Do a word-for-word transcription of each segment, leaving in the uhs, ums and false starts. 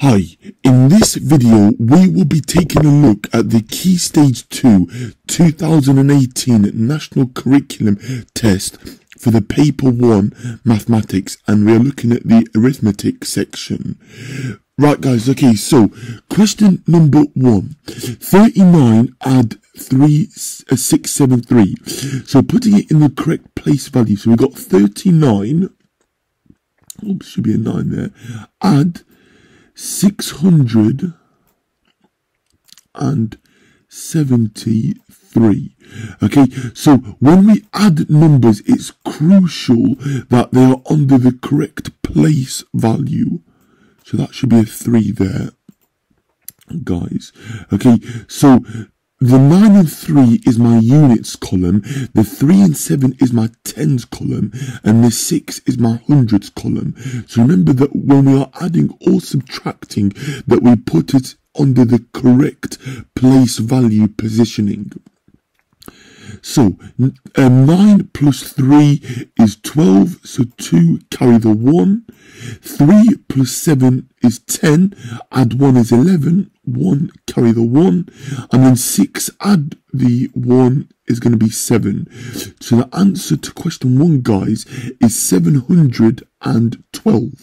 Hi, in this video we will be taking a look at the KEY Stage two twenty eighteen National Curriculum Test for the Paper one Mathematics, and we are looking at the arithmetic section. Right guys, okay, so question number one, thirty-nine add three, six, seven, three. So putting it in the correct place value, so we've got thirty-nine, oops, should be a nine there, add six hundred and seventy-three. Okay, so when we add numbers, it's crucial that they are under the correct place value. So that should be a three there, guys. Okay, so the nine and three is my units column, the three and seven is my tens column, and the six is my hundreds column. So remember that when we are adding or subtracting, that we put it under the correct place value positioning. So, um, nine plus three is twelve, so two, carry the one. three plus seven is ten, add one is eleven, one, carry the one. And then six, add the one, is going to be seven. So the answer to question one, guys, is seven hundred and twelve.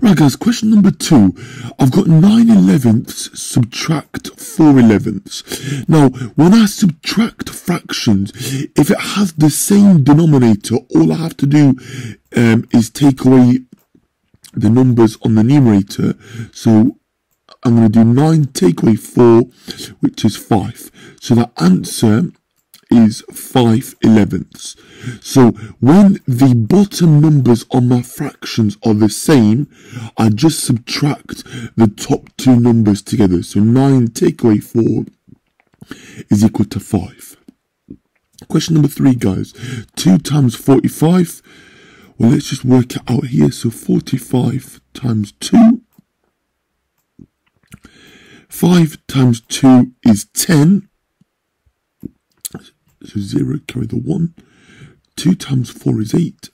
Right guys, question number two. I've got nine elevenths, subtract four elevenths. Now, when I subtract fractions, if it has the same denominator, all I have to do um, is take away the numbers on the numerator. So I'm going to do nine, take away four, which is five. So the answer is five elevenths. So when the bottom numbers on my fractions are the same, I just subtract the top two numbers together. So nine take away four is equal to five. Question number three, guys. two times forty-five. Well, let's just work it out here. So forty-five times two. five times two is ten. So zero, carry the one. two times four is eight.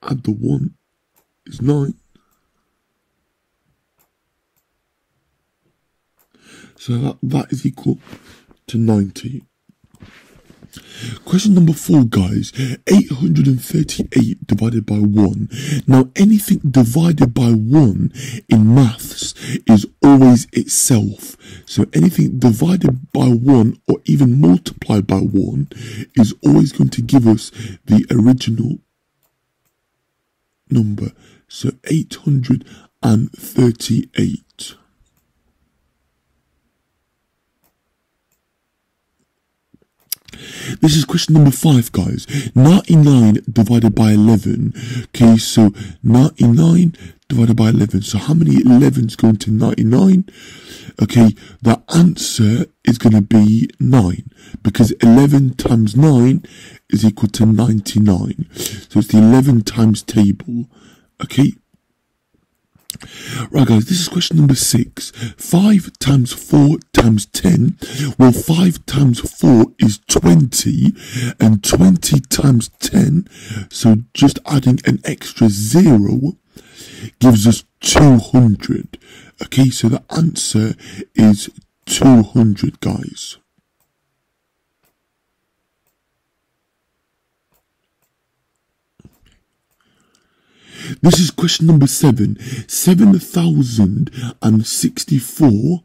Add the one is nine. So that, that is equal to ninety. Question number four, guys. eight hundred thirty-eight divided by one. Now, anything divided by one in maths is always itself. So anything divided by one or even multiplied by one is always going to give us the original number. So eight hundred thirty-eight. This is question number five, guys. ninety-nine divided by eleven. Okay, so ninety-nine divided by eleven. So how many elevens go into ninety-nine? Okay, the answer is going to be nine, because eleven times nine is equal to ninety-nine. So it's the eleven times table. Okay. Right guys, this is question number six. five times four times ten. Well, five times four is twenty, and twenty times ten, so just adding an extra zero, gives us two hundred. Okay, so the answer is two hundred, guys. This is question number seven. seven thousand sixty-four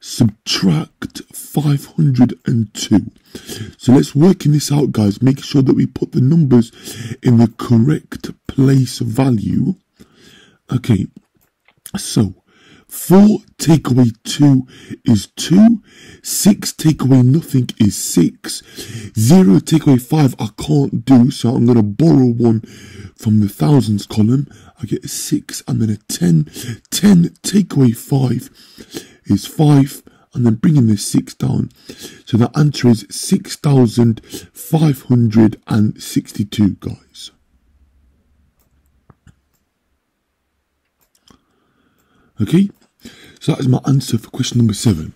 subtract five hundred and two. So let's work this out, guys. Make sure that we put the numbers in the correct place value. Okay, so four take away two is two. six take away nothing is six. zero take away five I can't do, so I'm going to borrow one from the thousands column. I get a six and then a ten. ten take away five is five, and then bringing the six down. So the answer is six thousand five hundred and sixty-two, guys. Okay, so that is my answer for question number seven.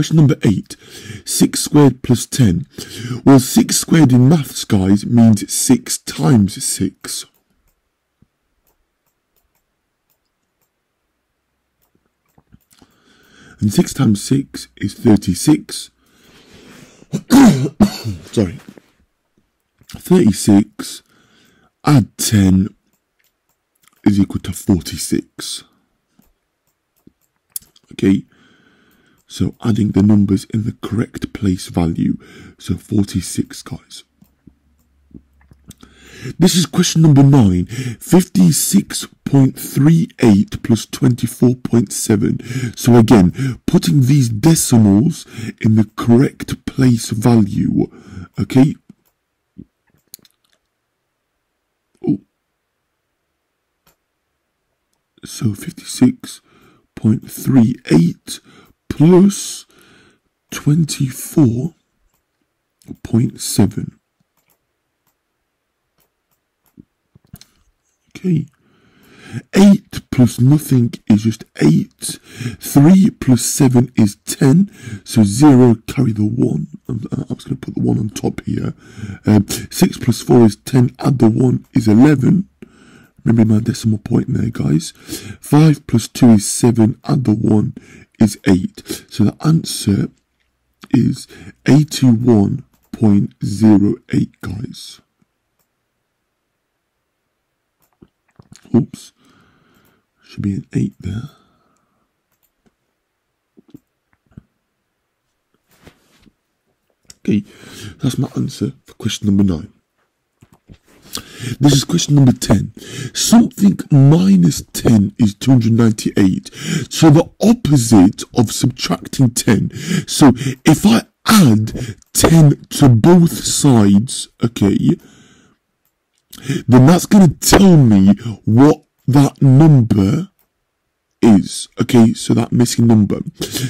Question number eight, six squared plus ten. Well, six squared in maths, guys, means six times six. And six times six is thirty-six. Sorry. thirty-six add ten is equal to forty-six. Okay. So adding the numbers in the correct place value. So forty-six, guys. This is question number nine. fifty-six point three eight plus twenty-four point seven. So again, putting these decimals in the correct place value. Okay. Ooh. So fifty-six point three eight plus twenty-four point seven. Okay. eight plus nothing is just eight. three plus seven is ten. So zero, carry the one. I'm, I'm just going to put the one on top here. Um, six plus four is ten. Add the one is eleven. Remember my decimal point there, guys. five plus two is seven. Add the one is eight. So the answer is eighty-one point zero eight, guys. Oops, should be an eight there. Okay, that's my answer for question number nine. This is question number ten. Something minus ten is two hundred ninety-eight. So the opposite of subtracting ten. So if I add ten to both sides, okay, then that's going to tell me what that number is. Okay, so that missing number.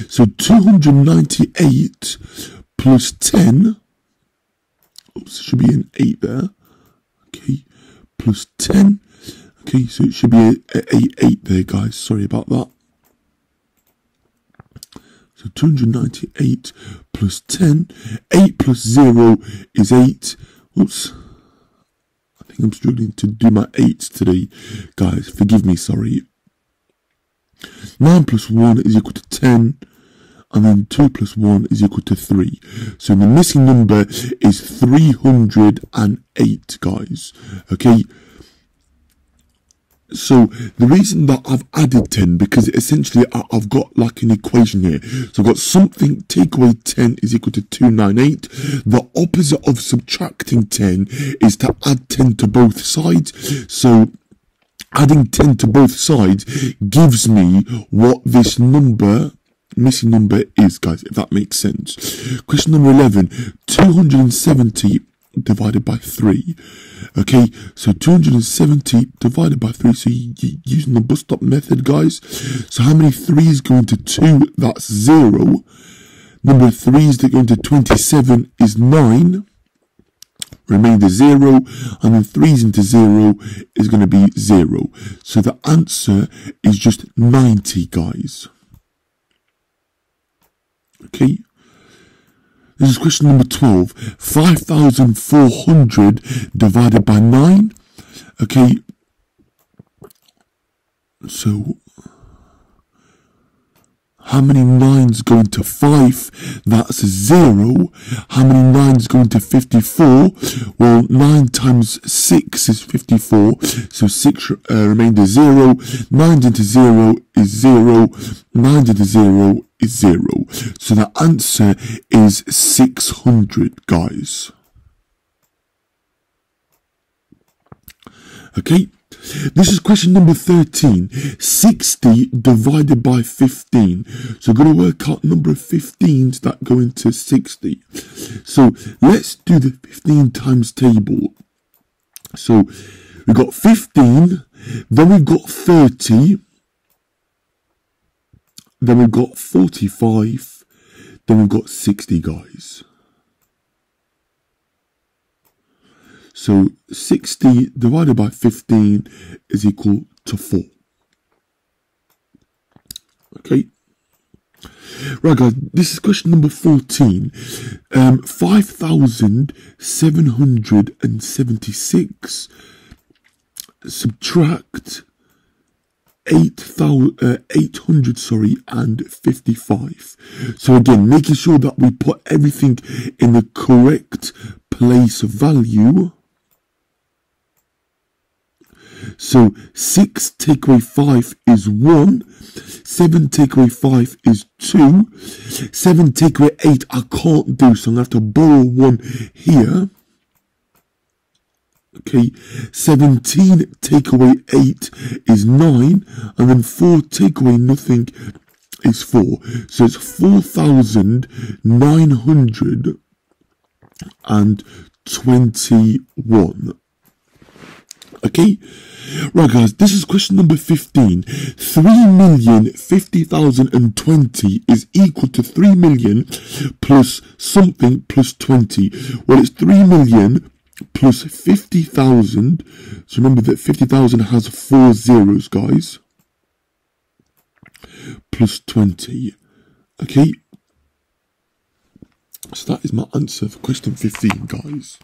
So two hundred ninety-eight plus ten, oops, it should be an eight there. Okay, plus ten. Okay, so it should be an eight there, guys. Sorry about that. So two hundred ninety-eight plus ten. eight plus zero is eight. Oops. I think I'm struggling to do my eights today, guys. Forgive me, sorry. nine plus one is equal to ten. And then two plus one is equal to three. So the missing number is three hundred eight, guys. Okay. So the reason that I've added ten, because essentially I've got like an equation here. So I've got something, take away ten is equal to two hundred ninety-eight. The opposite of subtracting ten is to add ten to both sides. So adding ten to both sides gives me what this number, missing number is, guys, if that makes sense. Question number eleven, two hundred seventy divided by three. Okay, so two hundred seventy divided by three, so you're using the bus stop method, guys. So how many threes go into two? That's zero. Number of threes that go into twenty-seven is nine. Remainder zero, and then threes into zero is going to be zero. So the answer is just ninety, guys. Okay. This is question number twelve. five thousand four hundred divided by nine. Okay. So, how many nines go into five? That's zero. How many nines go into fifty-four? Well, nine times six is fifty-four. So, six uh, remainder zero. nines into zero is zero. nines into zero is is zero. So the answer is six hundred, guys. Okay, this is question number thirteen. sixty divided by fifteen. So we're going to work out number of fifteens that go into sixty. So let's do the fifteen times table. So we've got fifteen, then we've got thirty, then we've got forty-five, then we've got sixty, guys. So sixty divided by fifteen is equal to four. Okay. Right guys, this is question number fourteen. Um, five thousand seven hundred seventy-six subtract eight hundred, sorry, and fifty-five. So again, making sure that we put everything in the correct place of value. So six take away five is one, seven take away five is two, seven take away eight I can't do, so I'm going to have to borrow one here. Okay, seventeen take away eight is nine, and then four take away nothing is four. So it's four thousand nine hundred twenty-one. Okay, right guys, this is question number fifteen. three million fifty thousand twenty is equal to three million plus something plus twenty. Well, it's three million plus fifty thousand. So remember that fifty thousand has four zeros, guys. Plus twenty. Okay. So that is my answer for question fifteen, guys.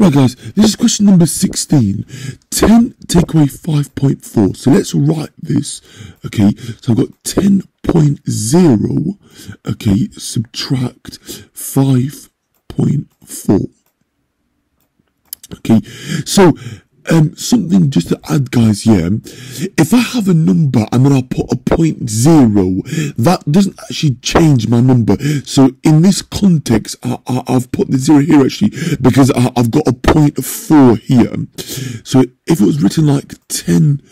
Right guys, this is question number sixteen. ten take away five point four. So let's write this. Okay, so I've got ten point zero. Okay, subtract five point four. Okay, so um, something just to add, guys, yeah. If I have a number and then I put a point zero, that doesn't actually change my number. So in this context, I, I, I've put the zero here actually because I, I've got a point four here. So if it was written like ten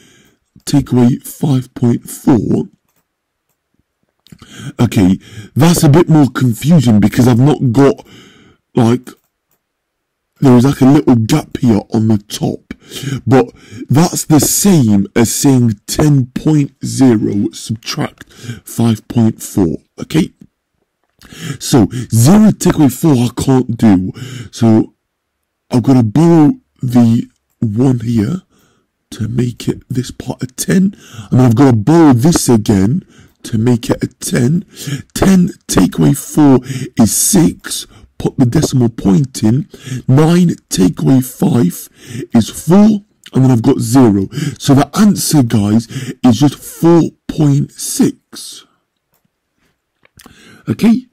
take away five point four, okay, that's a bit more confusing because I've not got, like, there was like a little gap here on the top, but that's the same as saying ten point zero subtract five point four, okay? So, zero take away four I can't do, so I've got to borrow the one here to make it this part a ten, and I've got to borrow this again to make it a ten. ten take away four is six, put the decimal point in, nine take away five is four, and then I've got zero. So the answer, guys, is just four point six. Okay?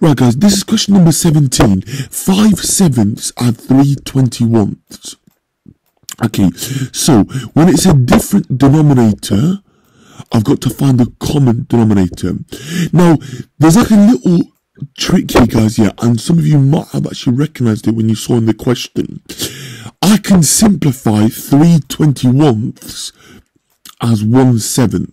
Right, guys, this is question number seventeen. five sevenths are three twenty-firsts. Okay, so when it's a different denominator, I've got to find the common denominator. Now, there's like a little trick here, guys, yeah, and some of you might have actually recognized it when you saw in the question. I can simplify three twenty-firsts as one seventh.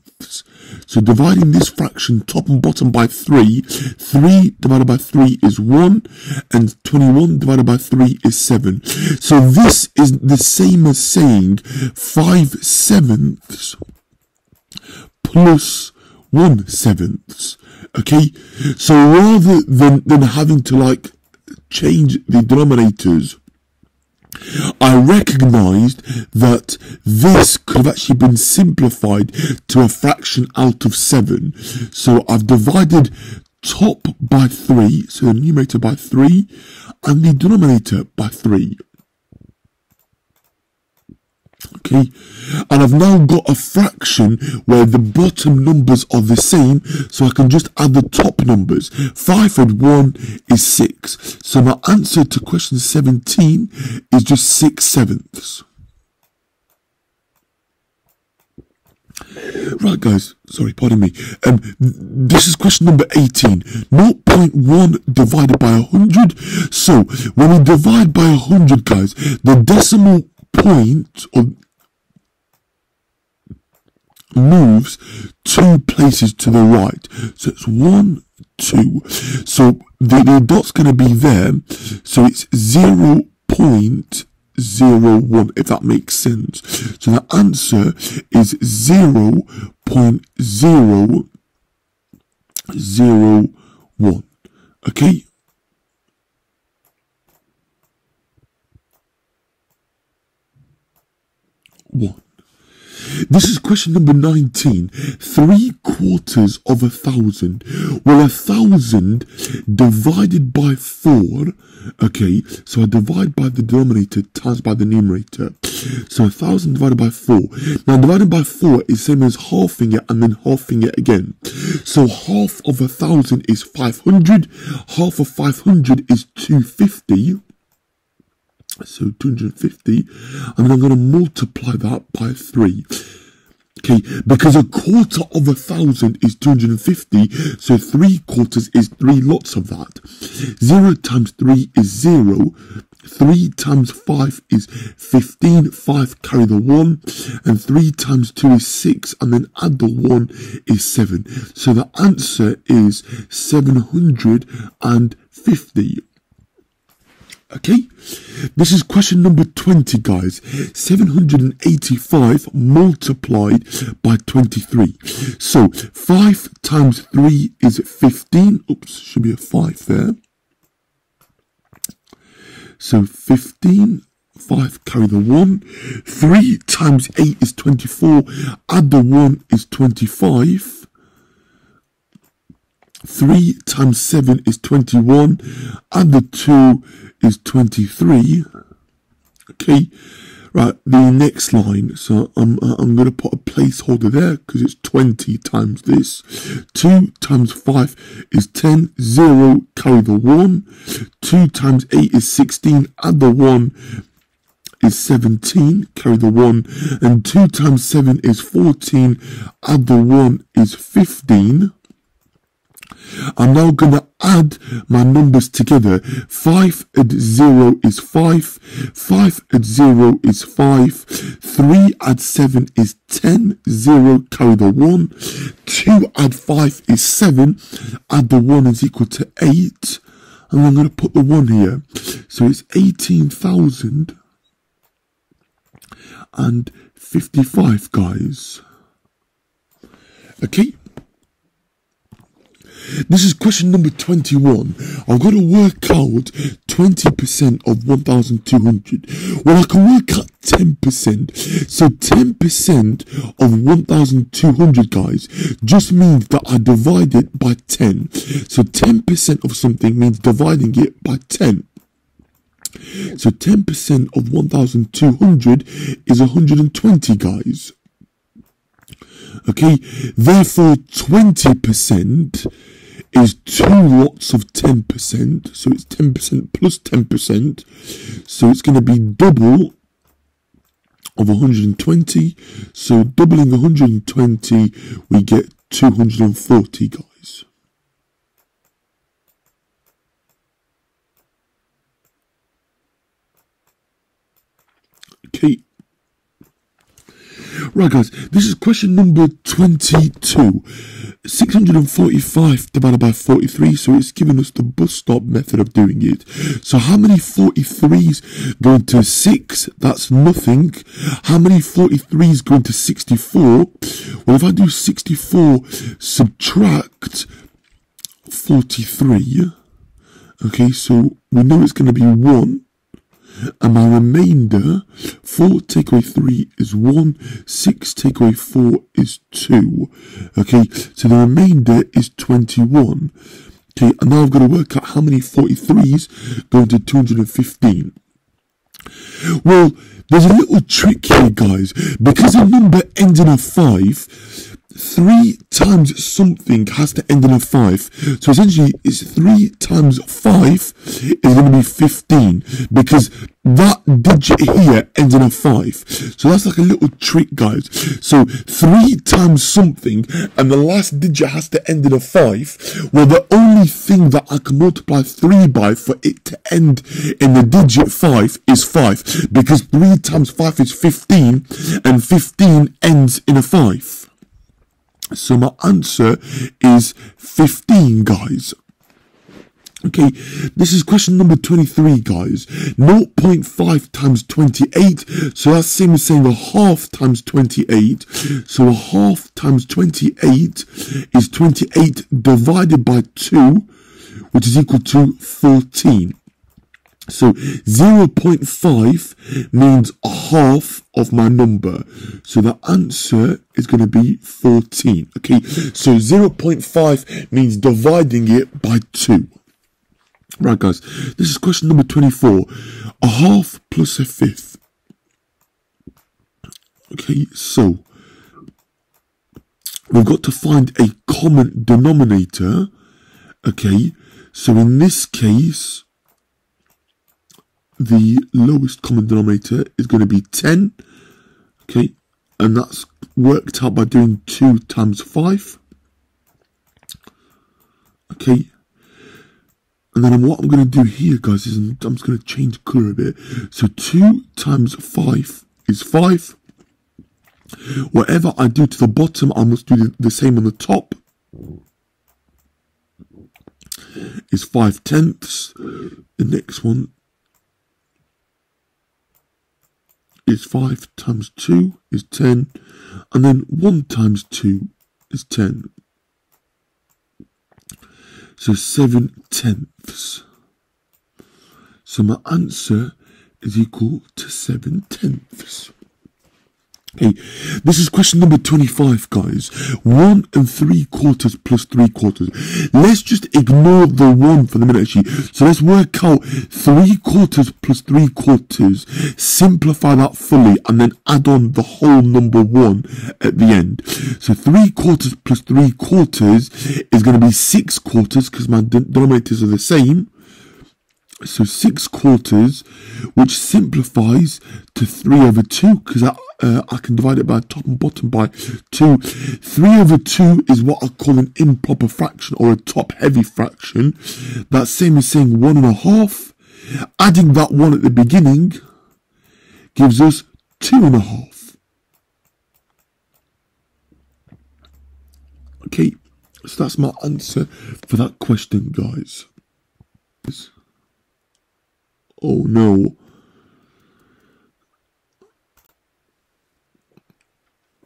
So dividing this fraction top and bottom by three, three divided by three is one, and twenty-one divided by three is seven. So this is the same as saying five sevenths plus one seventh. Okay, so rather than, than having to like change the denominators, I recognised that this could have actually been simplified to a fraction out of seven. So I've divided top by three, so the numerator by three, and the denominator by three. Okay, and I've now got a fraction where the bottom numbers are the same, so I can just add the top numbers. five and one is six. So my answer to question seventeen is just six sevenths. Right, guys, sorry, pardon me. Um, this is question number eighteen. zero point one divided by one hundred. So when we divide by one hundred, guys, the decimal point or moves two places to the right, so it's one, two, so the, the dot's going to be there, so it's zero point zero one, if that makes sense. So the answer is zero point zero zero one. Okay. One. This is question number nineteen. Three quarters of a thousand. Well, a thousand divided by four. Okay, so I divide by the denominator times by the numerator. So a thousand divided by four. Now, divided by four is same as halving it and then halving it again. So half of a thousand is five hundred. Half of five hundred is two hundred fifty. So two hundred fifty, and then I'm going to multiply that by three. Okay, because a quarter of a thousand is two hundred fifty, so three quarters is three lots of that. Zero times three is zero. Three times five is fifteen. Five carry the one, and three times two is six, and then add the one is seven. So the answer is seven hundred fifty. Okay, this is question number twenty, guys. seven hundred eighty-five multiplied by twenty-three. So five times three is fifteen. Oops, should be a five there. So fifteen, five carry the one. three times eight is twenty-four. Add the one is twenty-five. three times seven is twenty-one, and the two is twenty-three. Okay, right, the next line. So I'm, I'm going to put a placeholder there because it's twenty times this. two times five is ten, zero, carry the one. two times eight is sixteen, add the one is seventeen, carry the one. And two times seven is fourteen, add the one is fifteen. I'm now going to add my numbers together. five at zero is five. five at zero is five. three at seven is ten. zero, carry the one. two at five is seven. Add the one is equal to eight. And I'm going to put the one here. So it's eighteen thousand and fifty-five, guys. Okay. This is question number twenty-one. I've got to work out twenty percent of one thousand two hundred. Well, I can work out ten percent. So ten percent of one thousand two hundred, guys, just means that I divide it by ten. So ten percent of something means dividing it by ten. So ten percent of one thousand two hundred is one hundred twenty, guys. Okay, therefore twenty percent is two lots of ten percent. So it's ten percent plus ten percent. So it's going to be double of one hundred twenty. So doubling one hundred twenty, we get two hundred forty, guys. Okay. Right, guys, this is question number twenty-two. six hundred forty-five divided by forty-three, so it's giving us the bus stop method of doing it. So how many forty-threes go into six? That's nothing. How many forty-threes go into sixty-four? Well, if I do sixty-four, subtract forty-three. Okay, so we know it's going to be one. And my remainder, four take away three is one, six take away four is two. Okay, so the remainder is twenty-one. Okay, and now I've got to work out how many forty-threes go into two hundred fifteen. Well, there's a little trick here, guys. Because a number ends in a five, three times something has to end in a five. So essentially, it's three times five is going to be fifteen. Because that digit here ends in a five. So that's like a little trick, guys. So three times something, and the last digit has to end in a five. Well, the only thing that I can multiply three by for it to end in the digit five is five. Because three times five is fifteen, and fifteen ends in a five. So my answer is fifteen, guys. Okay, this is question number twenty-three, guys. zero point five times twenty-eight. So that's the same as saying a half times twenty-eight. So a half times twenty-eight is twenty-eight divided by two, which is equal to fourteen. So zero point five means a half of my number. So the answer is going to be fourteen. Okay, so zero point five means dividing it by two. Right, guys, this is question number twenty-four. A half plus a fifth. Okay, so we've got to find a common denominator. Okay, so in this case, the lowest common denominator is going to be ten. Okay, and that's worked out by doing two times five. Okay, and then what I'm going to do here, guys, is I'm just going to change colour a bit. So two times five is five. Whatever I do to the bottom, I must do the same on the top. Is five tenths. The next one is five times two is ten. And then one times two is ten. So seven tenths. So my answer is equal to seven tenths. Okay, this is question number twenty-five, guys. One and three quarters plus three quarters. Let's just ignore the one for the minute, actually. So let's work out three quarters plus three quarters, simplify that fully, and then add on the whole number one at the end. So three quarters plus three quarters is going to be six quarters, because my denominators are the same. So six quarters, which simplifies to three over two, because I, uh, I can divide it by top and bottom by two. three over two is what I call an improper fraction, or a top-heavy fraction. That same as saying one and a half. Adding that one at the beginning gives us two and a half. Okay, so that's my answer for that question, guys. Oh no.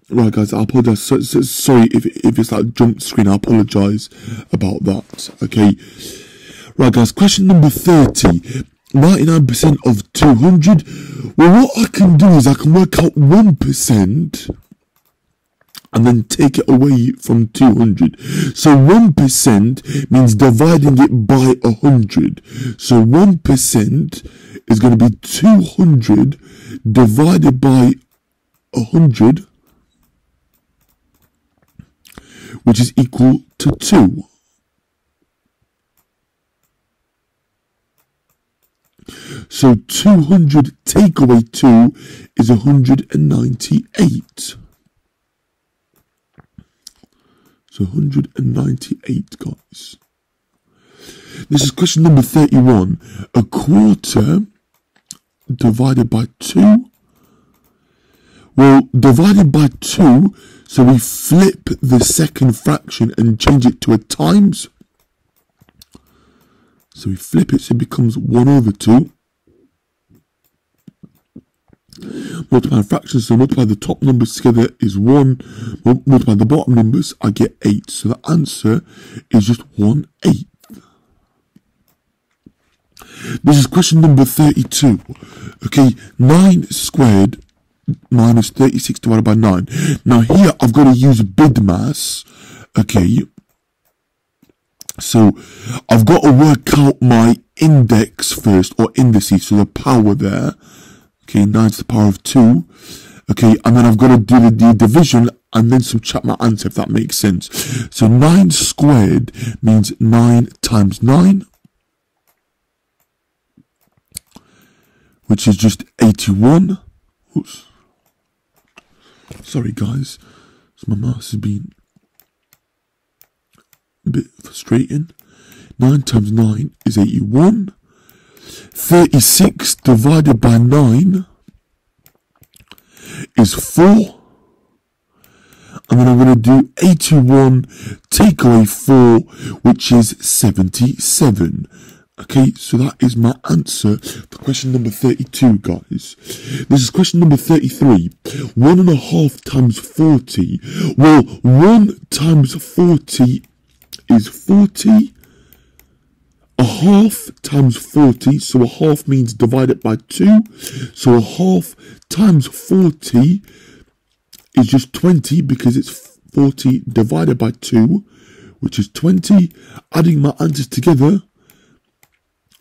Right, guys, I apologize. So, so, sorry if, if it's that jump screen. I apologize about that. Okay. Right, guys, question number thirty. ninety-nine percent of two hundred. Well, what I can do is I can work out one percent and then take it away from two hundred. So one percent means dividing it by one hundred. So one percent is going to be two hundred divided by one hundred, which is equal to two. So two hundred take away two is one hundred ninety-eight. So one hundred ninety-eight, guys. This is question number thirty-one. A quarter divided by two. Well, divided by two, so we flip the second fraction and change it to a times. So we flip it, so it becomes one over two. Multiply fractions, so multiply the top numbers together is one. Multiply the bottom numbers, I get eight. So the answer is just one eighth. This is question number thirty-two. Okay, nine squared minus thirty-six divided by nine. Now here I've got to use bid mass. Okay, so I've got to work out my index first, or indices, so the power there. Okay, nine to the power of two. Okay, and then I've got to do the, the division and then subtract my answer, if that makes sense. So nine squared means nine times nine, which is just eighty-one. Oops. Sorry, guys. So my mouse has been a bit frustrating. nine times nine is eighty-one. thirty-six divided by nine is four. And then I'm going to do eighty-one take away four, which is seventy-seven. Okay, so that is my answer for question number thirty-two, guys. This is question number thirty-three. One and a half times forty. Well, one times forty is forty. a half times forty, so a half means divided by two, so a half times forty is just twenty because it's forty divided by two, which is twenty. Adding my answers together,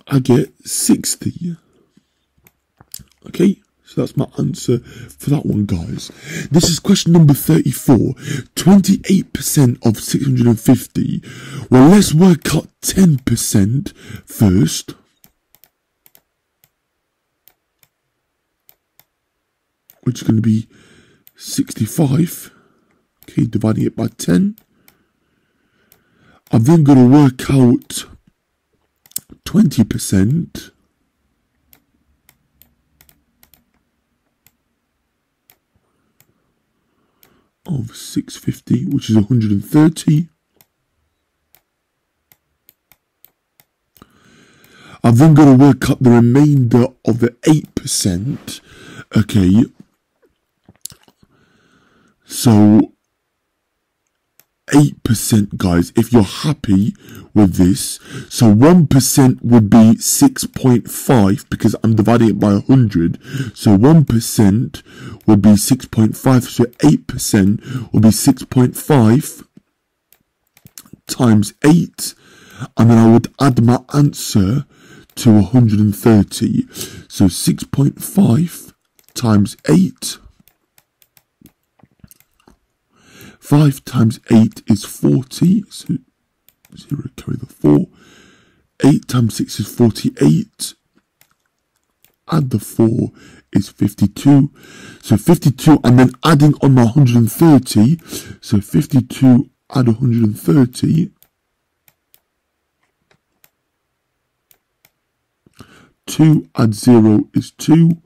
I get sixty. Okay, so that's my answer for that one, guys. This is question number thirty-four. twenty-eight percent of six hundred fifty. Well, let's work out ten percent first. Which is going to be sixty-five. Okay, dividing it by ten. I'm then going to work out twenty percent. Of six hundred fifty, which is one hundred thirty. I've then got to work out the remainder of the eight percent. Okay. So, eight percent, guys, if you're happy with this. So, one percent would be six point five because I'm dividing it by one hundred. So, one percent would be six point five. So, eight percent would be six point five times eight. And then I would add my answer to one hundred thirty. So, six point five times eight. five times eight is forty, so zero carry the four. eight times six is forty-eight. Add the four is fifty-two. So fifty-two, and then adding on my one hundred thirty. So fifty-two add one hundred thirty. two add zero is two.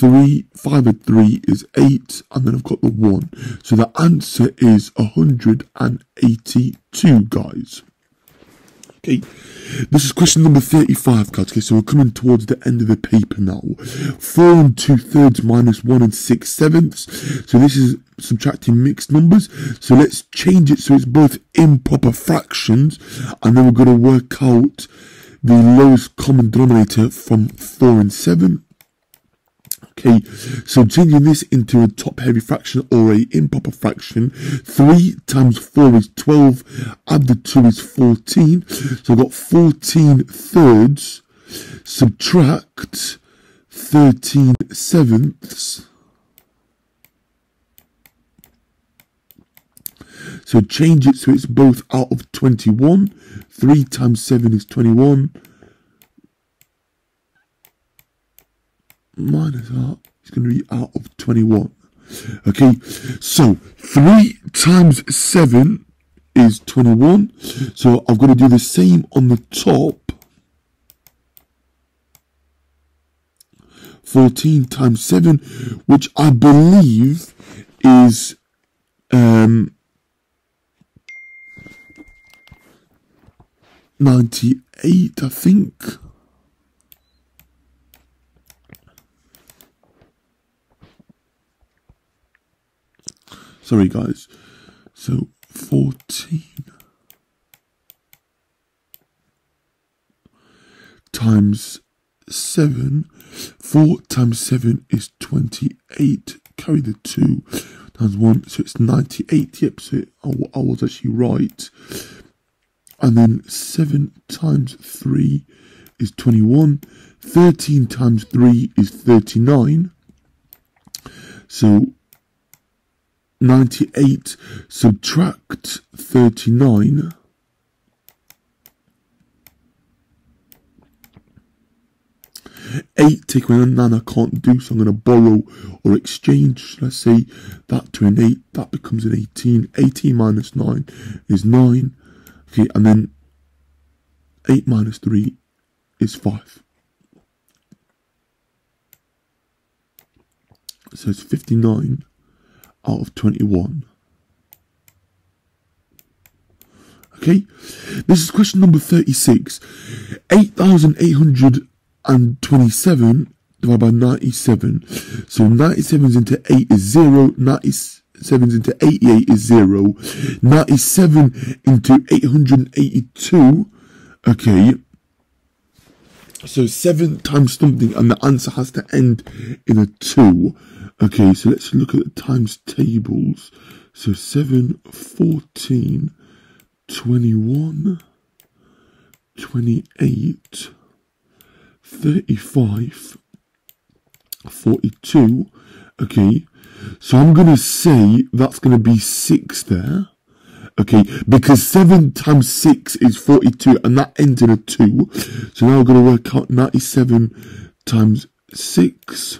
three, five and three is eight, and then I've got the one. So the answer is one hundred eighty-two, guys. Okay, this is question number thirty-five, guys. Okay, so we're coming towards the end of the paper now. four and two thirds minus one and six sevenths. So this is subtracting mixed numbers. So let's change it so it's both improper fractions, and then we're going to work out the lowest common denominator from four and seven. Okay, so changing this into a top-heavy fraction or a improper fraction, three times four is twelve, add the two is fourteen, so I've got fourteen thirds, subtract thirteen sevenths, so change it so it's both out of twenty-one, three times seven is twenty-one, minus that is going to be out of twenty-one. Okay, so three times seven is twenty-one. So I've got to do the same on the top. fourteen times seven, which I believe is um, ninety-eight, I think. Sorry, guys. So, fourteen times seven. four times seven is twenty-eight. Carry the two times one. So, it's ninety-eight. Yep, so I, I was actually right. And then seven times three is twenty-one. thirteen times three is thirty-nine. So, ninety-eight subtract thirty-nine eight take away nine I can't do, so I'm going to borrow or exchange. Let's say that to an eight, that becomes an eighteen. eighteen minus nine is nine. Okay, and then eight minus three is five, so it's fifty-nine out of twenty-one. Okay, this is question number thirty-six. eight thousand eight hundred twenty-seven divided by ninety-seven. So ninety-seven's into eight is zero. ninety-seven's into eighty-eight is zero. ninety-seven into eight hundred eighty-two. Okay, So seven times something, and the answer has to end in a two. Okay, so let's look at the times tables. So seven, fourteen, twenty-one, twenty-eight, thirty-five, forty-two. Okay, so I'm going to say that's going to be six there. Okay, because seven times six is forty-two, and that ends in a two. So now we're going to work out ninety-seven times six.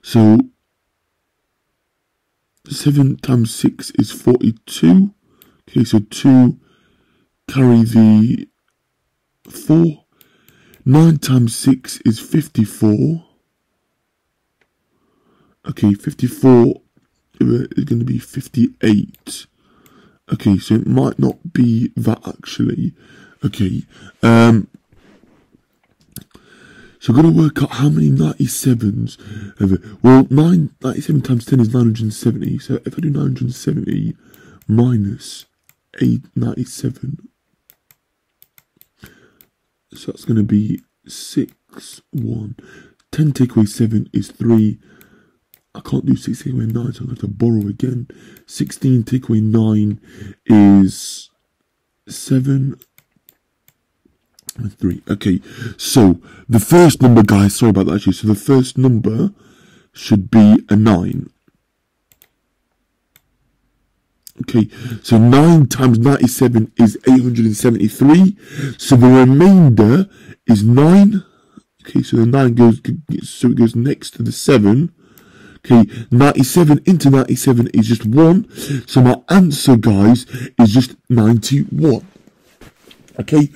So seven times six is forty-two. Okay, so two, carry the four. nine times six is fifty-four. Okay, fifty-four. It's going to be fifty-eight. Okay, so it might not be that actually. Okay, um, so I'm going to work out how many ninety-sevens. Well, nine, ninety-seven times ten is nine hundred seventy. So if I do nine hundred seventy minus eight ninety-seven, so that's going to be six, one. ten take away seven is three. I can't do six take away nine, so I'm going to have to borrow again. sixteen take away nine is seven and three. Okay, so the first number, guys, sorry about that actually. So the first number should be a nine. Okay, so nine times ninety-seven is eight hundred seventy-three. So the remainder is nine. Okay, so the nine goes, so it goes next to the seven. Okay, ninety-seven into ninety-seven is just one. So my answer, guys, is just ninety-one. Okay,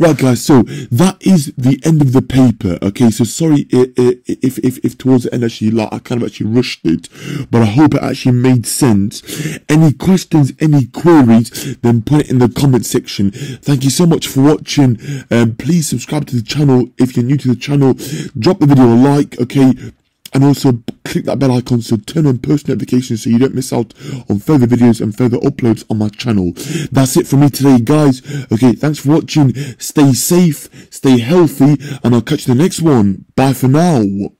right, guys, so that is the end of the paper. Okay, so sorry if if, if towards the end actually like I kind of actually rushed it, but I hope it actually made sense. Any questions, any queries, then put it in the comment section. Thank you so much for watching. Um, please subscribe to the channel if you're new to the channel. Drop the video a like, okay? And also click that bell icon so turn on post notifications so you don't miss out on further videos and further uploads on my channel. That's it for me today, guys. Okay, thanks for watching. Stay safe, stay healthy, and I'll catch you in the next one. Bye for now.